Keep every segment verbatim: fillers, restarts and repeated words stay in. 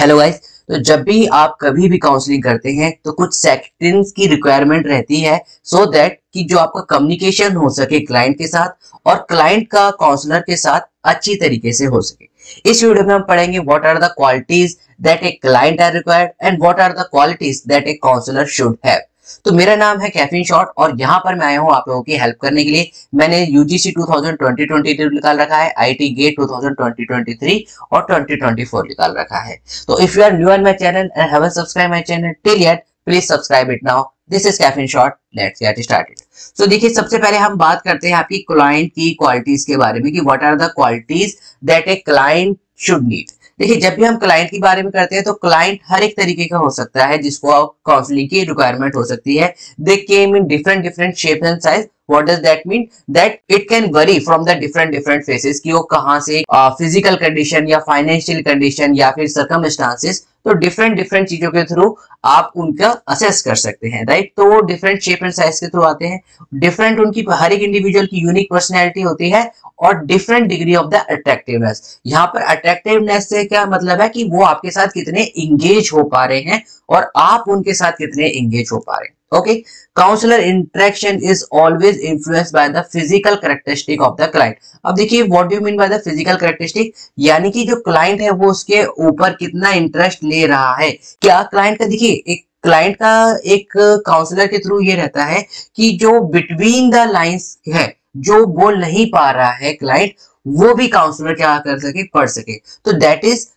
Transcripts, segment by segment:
Hello guys, तो जब भी आप कभी भी काउंसलिंग करते हैं तो कुछ सेक्शंस की रिक्वायरमेंट रहती है सो so दैट कि जो आपका कम्युनिकेशन हो सके क्लाइंट के साथ और क्लाइंट का काउंसलर के साथ अच्छी तरीके से हो सके। इस वीडियो में हम पढ़ेंगे what are the qualities that a client are required and what are the qualities that a counsellor should have. तो मेरा नाम है कैफीन शॉट और यहाँ पर मैं आया हूँ आप लोगों की हेल्प करने के लिए। मैंने यूजीसी टू थाउजेंड ट्वेंटी निकाल रखा है, IT GATE two thousand twenty, twenty three और ट्वेंटी ट्वेंटी फोर निकाल रखा है। तो if you are new on my channel and haven't subscribe my channel till yet, please subscribe it now. This is caffeine shot, let's get started. So देखिए, सबसे पहले हम बात करते हैं आपकी क्लाइंट की क्वालिटीज के बारे में कि what are the qualities that a client should need. देखिए, जब भी हम क्लाइंट के बारे में करते हैं तो क्लाइंट हर एक तरीके का हो सकता है जिसको आप काउंसलिंग की रिक्वायरमेंट हो सकती है। They came in different different shape and size. What does that mean? That it can vary from the different different phases कि वो कहाँ से फिजिकल कंडीशन या फाइनेंशियल कंडीशन या फिर circumstances, तो डिफरेंट डिफरेंट चीजों के थ्रू आप उनका असेस कर सकते हैं, राइट। तो वो डिफरेंट शेप एंड साइज के थ्रू आते हैं, डिफरेंट उनकी हर एक इंडिविजुअल की यूनिक पर्सनैलिटी होती है और different degree of the attractiveness. यहाँ पर अट्रैक्टिवनेस से क्या मतलब है कि वो आपके साथ कितने इंगेज हो पा रहे हैं और आप उनके साथ कितने इंगेज हो पा रहे हैं। Okay, counselor interaction is always influenced by the physical characteristic of the client. अब देखिए, what do you mean by the physical characteristic? यानी कि जो क्लाइंट है वो उसके ऊपर कितना इंटरेस्ट ले रहा है। क्या क्लाइंट का, देखिए, एक क्लाइंट का एक काउंसलर के थ्रू ये रहता है कि जो बिटवीन द लाइंस है, जो बोल नहीं पा रहा है क्लाइंट, वो भी काउंसलर क्या कर सके, पढ़ सके। तो that is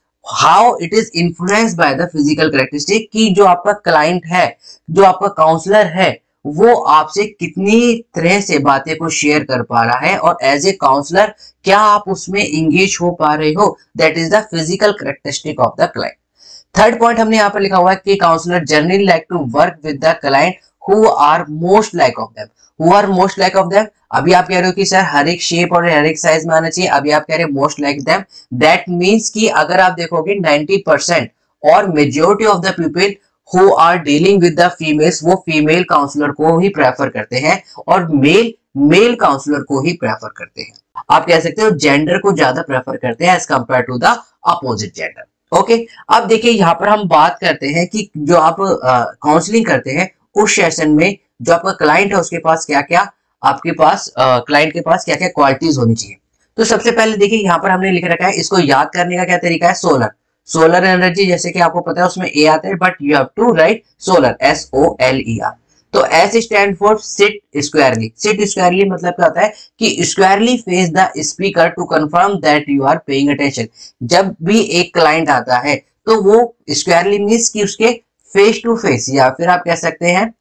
how it is influenced by the physical characteristic कि जो आपका क्लाइंट है, जो आपका काउंसलर है, वो आपसे कितनी तरह से बातें को शेयर कर पा रहा है और एज ए काउंसलर क्या आप उसमें इंगेज हो पा रहे हो। That is the physical characteristic of the client. Third point हमने यहाँ पर लिखा हुआ है कि counsellor generally like to work with the client who are most like of them, who are most like of them। अभी आप कह रहे हो कि सर हर एक शेप और हर एक साइज में आना चाहिए, अभी आप कह रहे हो most like them, that means कि अगर आप देखोगे नाइंटी परसेंट और majority of the people who are dealing with the females वो female counselor को ही prefer करते हैं और male male counselor को ही prefer करते हैं। आप कह सकते हो gender को ज्यादा prefer करते हैं as compared to the opposite gender, okay। अब देखिए, यहाँ पर हम बात करते हैं कि जो आप काउंसलिंग uh, करते हैं उस सेशन में जो आपका क्लाइंट है उसके पास क्या क्या, आपके पास क्लाइंट के पास क्या क्या क्वालिटीज होनी चाहिए। तो सबसे पहले देखिए, यहाँ पर हमने लिख रखा है, इसको याद करने का क्या तरीका है, सोलर सोलर एनर्जी। जैसे कि आपको पता है उसमें ए आता है, but you have to write solar, S O L E R. तो S stand for sit squarely. Sit squarely मतलब क्या होता है कि squarely face the speaker to confirm that you are paying attention. जब भी एक क्लाइंट आता है तो वो स्क्वायरली मीन्स कि उसके फेस टू फेस या फिर आप कह सकते हैं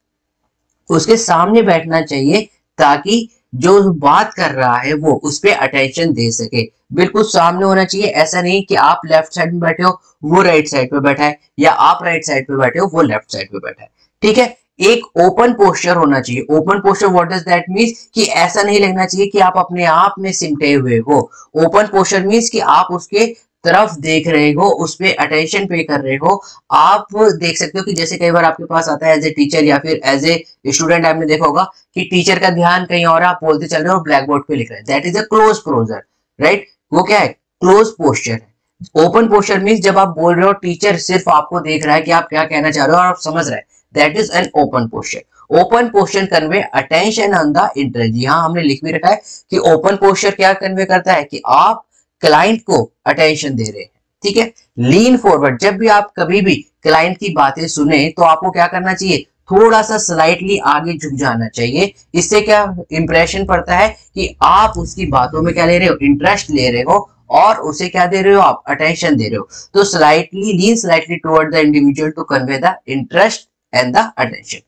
उसके सामने बैठना चाहिए ताकि जो बात कर रहा है वो उस पर अटेंशन दे सके। बिल्कुल सामने होना चाहिए, ऐसा नहीं कि आप लेफ्ट साइड में बैठे हो वो राइट साइड पे बैठा है या आप राइट साइड पे बैठे हो वो लेफ्ट साइड पे बैठा है, ठीक है। एक ओपन पोस्चर होना चाहिए। Open posture what does that means कि ऐसा नहीं लगना चाहिए कि आप अपने आप में सिमटे हुए हो। ओपन पोस्चर मीन्स कि आप उसके तरफ देख रहे हो, उस पर अटेंशन पे कर रहे हो। आप देख सकते हो कि जैसे कई बार आपके पास आता है एज ए टीचर या फिर एज ए स्टूडेंट, आपने देखा होगा कि टीचर का ध्यान कहीं और, आप बोलते चल रहे हो, ब्लैक बोर्ड पे लिख रहे हैं। That is a close posture, right. वो क्या है, क्लोज पोस्चर है। ओपन पोस्चर मीन्स जब आप बोल रहे हो टीचर सिर्फ आपको देख रहा है कि आप क्या कहना चाह रहे हो और आप समझ रहे हैं। That is an open posture. Open posture convey attention on the interest. यहाँ हमने लिख भी रखा है कि ओपन पोस्चर क्या कन्वे करता है कि आप क्लाइंट को अटेंशन दे रहे हैं, ठीक है। लीन फॉरवर्ड, जब भी आप कभी भी क्लाइंट की बातें सुने तो आपको क्या करना चाहिए, थोड़ा सा स्लाइटली आगे झुक जाना चाहिए। इससे क्या इंप्रेशन पड़ता है कि आप उसकी बातों में क्या ले रहे हो, इंटरेस्ट ले रहे हो और उसे क्या दे रहे हो, आप अटेंशन दे रहे हो। तो slightly lean slightly toward the individual to convey the interest and the attention.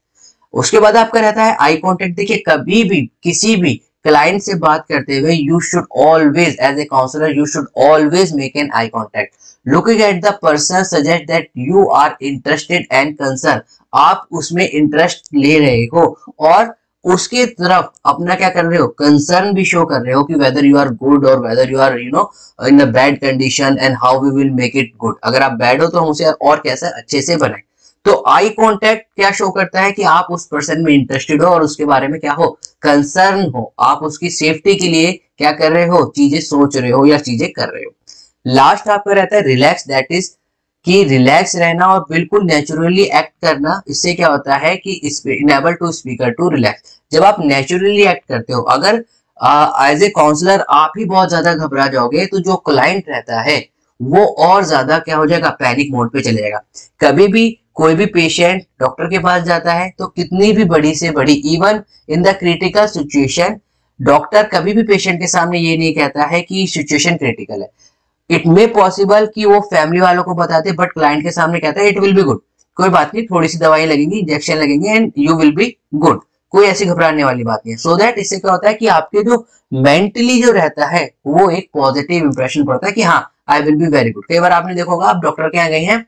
उसके बाद आपका रहता है आई कॉन्टेक्ट। देखिए, कभी भी किसी भी क्लाइंट से बात करते हुए you should always as a counsellor you should always make an eye contact. Looking at the person suggest that you are interested and concern. आप उसमें इंटरेस्ट ले रहे हो और उसके तरफ अपना क्या कर रहे हो, कंसर्न भी शो कर रहे हो कि वेदर यू आर गुड और whether you are you know in a bad condition and how we will make it good. अगर आप बैड हो तो हम उसे और कैसे अच्छे से बनाए। तो आई कॉन्टेक्ट क्या शो करता है कि आप उस पर्सन में इंटरेस्टेड हो और उसके बारे में क्या हो, कंसर्न हो। आप उसकी सेफ्टी के लिए क्या कर रहे हो, चीजें सोच रहे हो या चीजें कर रहे हो। लास्ट आपका रहता है रिलैक्स। दैट इज कि रिलैक्स रहना और बिल्कुल नेचुरली एक्ट करना। इससे क्या होता है कि enable to speaker to relax. जब आप नेचुरली एक्ट करते हो, अगर एज ए काउंसलर आप ही बहुत ज्यादा घबरा जाओगे तो जो क्लाइंट रहता है वो और ज्यादा क्या हो जाएगा, पैनिक मोड पे चले जाएगा। कभी भी कोई भी पेशेंट डॉक्टर के पास जाता है तो कितनी भी बड़ी से बड़ी, even in the critical situation, doctor कभी भी पेशेंट के सामने ये नहीं कहता है कि सिचुएशन क्रिटिकल है। इट मे पॉसिबल कि वो फैमिली वालों को बताते, बट क्लाइंट के सामने कहता है इट विल बी गुड, कोई बात नहीं, थोड़ी सी दवाई लगेंगी, इंजेक्शन लगेंगे and you will be good, कोई ऐसी घबराने वाली बात नहीं है। सो दैट इससे क्या होता है कि आपके जो मेंटली जो रहता है वो एक पॉजिटिव इंप्रेशन पड़ता है कि हाँ I will be very good. कई बार आपने देखा होगा आप डॉक्टर के यहाँ गए हैं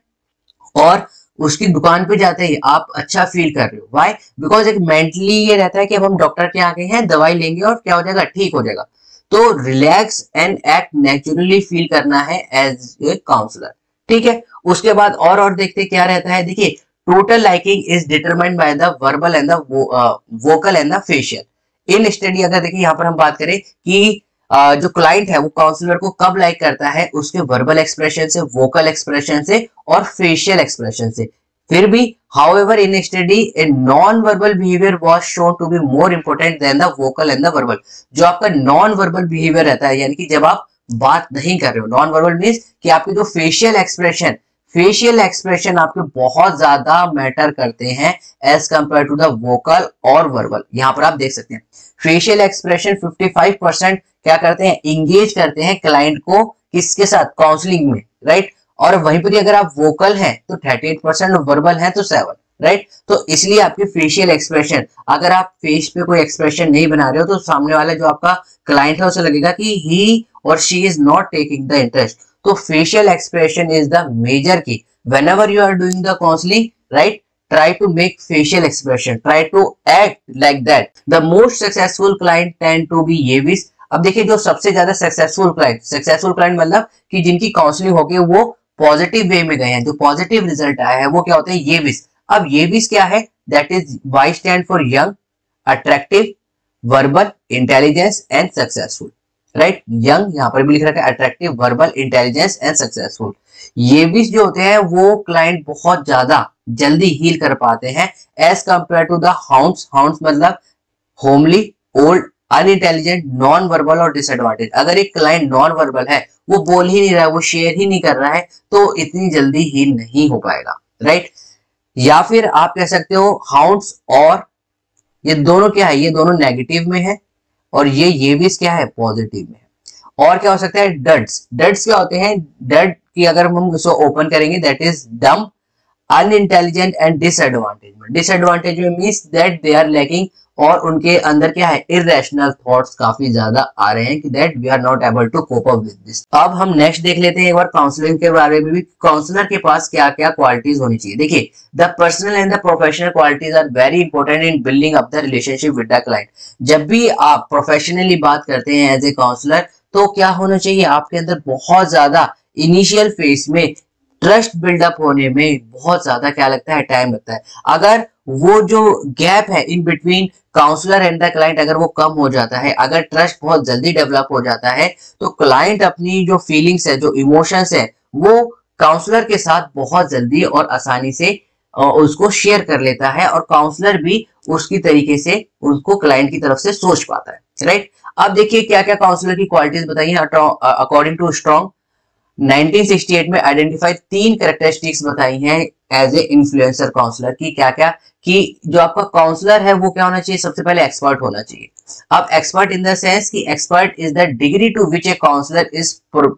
और उसकी दुकान पे जाते ही आप अच्छा फील कर रहे हो। व्हाई? बिकॉज एक मेंटली ये रहता है कि अब हम डॉक्टर के यहाँ गए हैं, दवाई लेंगे और क्या हो जाएगा, ठीक हो जाएगा। तो relax and act naturally feel करना है एज ए काउंसलर, ठीक है। उसके बाद और और देखते क्या रहता है, देखिए total liking is determined by the verbal and the vocal and the facial. In study अगर देखिए यहाँ पर हम बात करें कि आ, जो क्लाइंट है वो काउंसलर को कब लाइक करता है, उसके वर्बल एक्सप्रेशन से, वोकल एक्सप्रेशन से और फेशियल एक्सप्रेशन से। फिर भी however in study a non verbal behaviour was shown to be more important than the vocal and the verbal. जो आपका नॉन वर्बल बिहेवियर रहता है, यानी कि जब आप बात नहीं कर रहे हो, नॉन वर्बल मीन्स कि आपके जो फेशियल एक्सप्रेशन, फेशियल एक्सप्रेशन आपके बहुत ज्यादा मैटर करते हैं as compare to the vocal और वर्बल। यहाँ पर आप देख सकते हैं फेशियल एक्सप्रेशन पचपन परसेंट क्या करते हैं, इंगेज करते हैं क्लाइंट को, किसके साथ, काउंसलिंग में, राइट। और वहीं पर अगर आप वोकल हैं तो अड़तीस परसेंट और वर्बल हैं तो सेवन, राइट। तो इसलिए आपके फेशियल एक्सप्रेशन, अगर आप फेस पे कोई एक्सप्रेशन नहीं बना रहे हो तो सामने वाला जो आपका क्लाइंट है उसे लगेगा कि ही और she is not taking the interest. तो facial expression is the major key. Whenever you are doing the counselling, right, try to make facial expression, try to act like that. The most successful client tend to be Y A V I S. अब देखिए जो सबसे ज्यादा successful client, successful client मतलब कि जिनकी counselling होके वो पॉजिटिव वे में गए हैं, जो पॉजिटिव रिजल्ट आया है वो क्या होते हैं, Y A V I S। अब Y A V I S क्या है, that is Y stand for young, attractive, verbal, intelligence and successful, right. Young यहाँ पर भी लिख रखा है, attractive, verbal, intelligence and successful. Y A V I S जो होते हैं वो क्लाइंट बहुत ज्यादा जल्दी हील कर पाते हैं as compare to the hounds. Hounds मतलब homely, old, unintelligent, non verbal और डिसएडवांटेज। अगर एक क्लाइंट नॉन वर्बल है, वो बोल ही नहीं रहा है, वो शेयर ही नहीं कर रहा है, तो इतनी जल्दी हील नहीं हो पाएगा, राइट। या फिर आप कह सकते हो हाउंट्स और ये दोनों क्या है, ये दोनों नेगेटिव में है और ये Y A V I S क्या है, पॉजिटिव में है। और क्या हो सकता है, डड्स। डड्स क्या होते हैं, डड की अगर हम उसको ओपन करेंगे, that is dumb, unintelligent and disadvantage. Disadvantage में means that they are lacking, और उनके अंदर क्या है, इरेशनल थॉट्स काफी ज्यादा आ रहे हैं कि that we are not able to cope up with this. अब हम नेक्स्ट देख लेते हैं एक बार काउंसलिंग के बारे में भी, काउंसलर के पास क्या क्या क्वालिटीज होनी चाहिए। देखिए the personal and the professional qualities are very important in building up the relationship with the client. जब भी आप प्रोफेशनली बात करते हैं एज ए काउंसलर तो क्या होना चाहिए, आपके अंदर बहुत ज्यादा इनिशियल फेज में ट्रस्ट बिल्डअप होने में बहुत ज्यादा क्या लगता है, टाइम लगता है। अगर वो जो गैप है in between counsellor and the client, अगर वो कम हो जाता है, अगर ट्रस्ट बहुत जल्दी डेवलप हो जाता है, तो क्लाइंट अपनी जो फीलिंग्स है, जो इमोशंस है, वो काउंसलर के साथ बहुत जल्दी और आसानी से उसको शेयर कर लेता है और काउंसलर भी उसकी तरीके से उसको क्लाइंट की तरफ से सोच पाता है, राइट। अब देखिए क्या क्या काउंसलर की क्वालिटीज बताइए। According to strong nineteen sixty eight में आइडेंटिफाई तीन करेक्टरिस्टिक्स बताई हैं एज ए इन्फ्लुएंसर काउंसलर की। क्या क्या कि जो आपका काउंसलर है वो क्या होना चाहिए, सबसे पहले एक्सपर्ट होना चाहिए। अब एक्सपर्ट इन द सेंस कि expert is the degree to which a counsellor is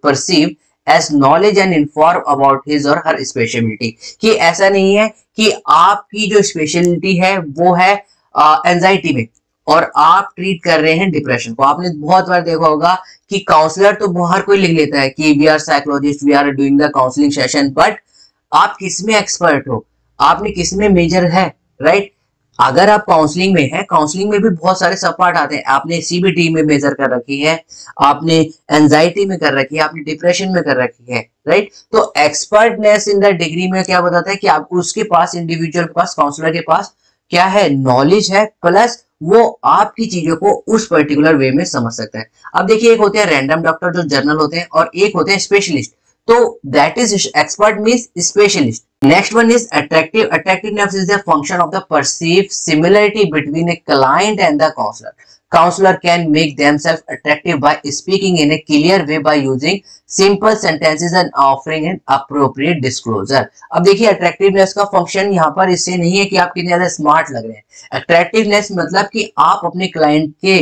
perceive as knowledge and inform about his और हर स्पेशलिटी। कि ऐसा नहीं है कि आपकी जो स्पेशलिटी है वो है एंजाइटी में और आप ट्रीट कर रहे हैं डिप्रेशन को। आपने बहुत बार देखा होगा कि काउंसलर तो बाहर कोई लिख लेता है कि we are psychologist, we are doing the counselling session, but आप किस में एक्सपर्ट हो, आपने किस में मेजर है, राइट। अगर आप काउंसलिंग में हैं, काउंसलिंग में भी बहुत सारे सब पार्ट आते हैं। आपने सीबीटी में मेजर कर रखी है, आपने एंजाइटी में कर रखी है, आपने डिप्रेशन में कर रखी है, राइट। तो एक्सपर्टनेस इन द डिग्री में क्या बताता है कि आप उसके पास, इंडिविजुअल के पास, काउंसलर के पास क्या है, नॉलेज है, प्लस वो आपकी चीजों को उस पर्टिकुलर वे में समझ सकता है। अब देखिए एक होते हैं रैंडम डॉक्टर जो जर्नल होते हैं और एक होते हैं specialist. So that is expert means specialist. Next one is attractive. Attractiveness is a function of the perceived similarity between a client and the counselor. Counselor can make themselves attractive by speaking in a clear way by using simple sentences and offering an appropriate disclosure. अब देखिए attractiveness का function यहाँ पर इससे नहीं है कि आप कितने ज्यादा smart लग रहे हैं. Attractiveness मतलब कि आप अपने client के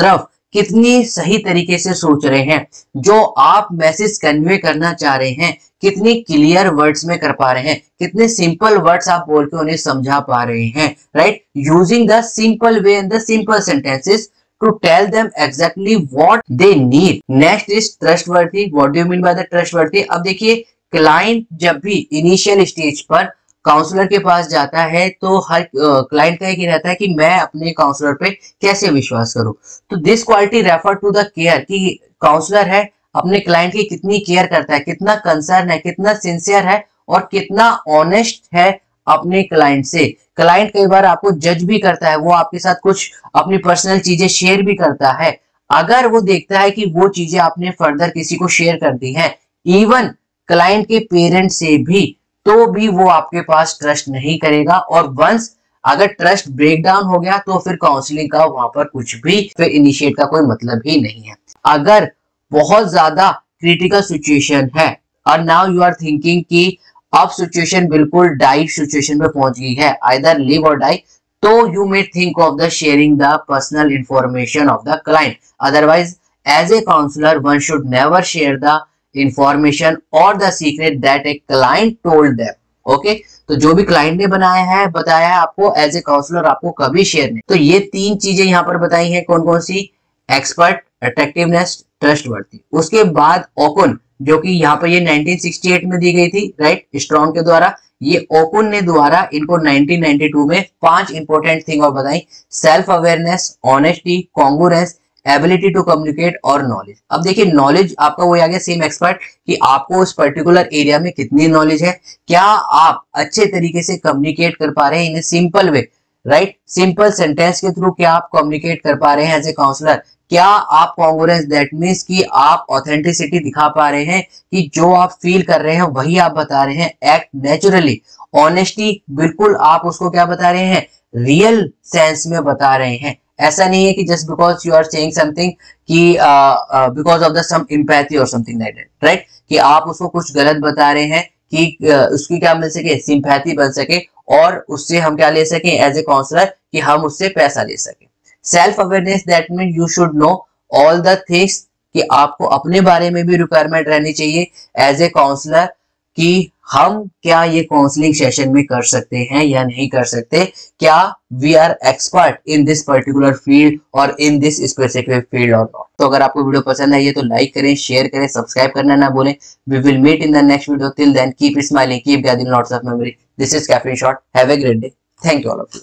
तरफ कितनी सही तरीके से सोच रहे हैं, जो आप मैसेज कन्वे करना चाह रहे हैं कितनी क्लियर वर्ड्स में कर पा रहे हैं, कितने सिंपल वर्ड्स आप बोल के उन्हें समझा पा रहे हैं. Right, using the simple way and the simple sentences to tell them exactly what they need. Next is trustworthy. What do you mean by the trustworthy? अब देखिए क्लाइंट जब भी इनिशियल स्टेज पर काउंसलर के पास जाता है तो हर क्लाइंट uh, का एक रहता है कि मैं अपने काउंसलर पे कैसे विश्वास करूं. तो this quality refer to the care कि काउंसलर है अपने क्लाइंट की कितनी केयर करता है, कितना कंसर्न है, कितना सिंसियर है और कितना ऑनेस्ट है अपने क्लाइंट से. क्लाइंट कई बार आपको जज भी करता है, वो आपके साथ कुछ अपनी पर्सनल चीजें शेयर भी करता है. अगर वो देखता है कि वो चीजें आपने फर्दर किसी को शेयर कर दी है, इवन क्लाइंट के पेरेंट्स से भी, तो भी वो आपके पास ट्रस्ट नहीं करेगा. और वंस अगर ट्रस्ट ब्रेकडाउन हो गया तो फिर काउंसलिंग का वहां पर कुछ भी फिर इनिशिएट का कोई मतलब ही नहीं है. अगर बहुत ज्यादा क्रिटिकल सिचुएशन है और नाउ यू आर थिंकिंग कि अब सिचुएशन बिल्कुल डाई सिचुएशन में पहुंच गई है, आइदर लिव और डाई, तो you may think of the sharing the personal information of the client. Otherwise as a counsellor one should never share the information और the secret that a client told them. Okay, तो जो भी client ने बनाया है बताया है आपको एज ए काउंसलर आपको कभी शेयर नहीं. तो ये तीन चीजें यहाँ पर बताई हैं, कौन कौन सी? Expert, attractiveness, trustworthy. उसके बाद ओकुन, जो कि यहाँ पर ये नाइनटीन सिक्सटी एट में दी गई थी, राइट, स्ट्रॉन्ग के द्वारा. ये ओकुन ने द्वारा इनको नाइनटीन नाइंटी टू में पांच इंपॉर्टेंट थिंग और बताई: self awareness, honesty, congruence, ability to communicate और नॉलेज. अब देखिए नॉलेज आपका वही आ गया सेम एक्सपर्ट कि आपको उस पर्टिकुलर एरिया में कितनी नॉलेज है, क्या आप अच्छे तरीके से कम्युनिकेट कर पा रहे हैं in a simple way, right, simple sentence के थ्रू क्या आप कम्युनिकेट कर पा रहे हैं एज ए काउंसलर, क्या आप कॉन्ग्रुएंस दैट मीन्स कि आप ऑथेंटिसिटी दिखा पा रहे हैं कि जो आप फील कर रहे हैं वही आप बता रहे हैं, एक्ट नेचुरली. ऑनेस्टी, बिल्कुल आप उसको क्या बता रहे हैं, रियल सेंस में बता रहे हैं. ऐसा नहीं है कि just because you are saying something कि because of the some empathy और समथिंग लाइक दैट, राइट, कि आप उसको कुछ गलत बता रहे हैं कि uh, उसकी क्या मिल सके, सिंपैथी बन सके और उससे हम क्या ले सकें एज ए काउंसलर कि हम उससे पैसा ले सकें. Self awareness that mean you should know all the things कि आपको अपने बारे में भी रिक्वायरमेंट रहनी चाहिए एज ए काउंसलर कि हम क्या ये काउंसलिंग सेशन में कर सकते हैं या नहीं कर सकते, क्या we are expert in this particular field और इन दिस स्पेसिफिक फील्ड और नॉट. तो अगर आपको वीडियो पसंद आई है तो लाइक करें, शेयर करें, सब्सक्राइब करना ना भूलें. We will meet in the next video. Till then keep smiling, keep gathering lots of memory. This is caffeine shot. Have a great day. Thank you all of you.